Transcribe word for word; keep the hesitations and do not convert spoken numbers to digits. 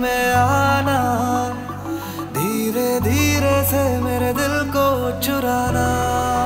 में आना, धीरे धीरे से मेरे दिल को चुराना।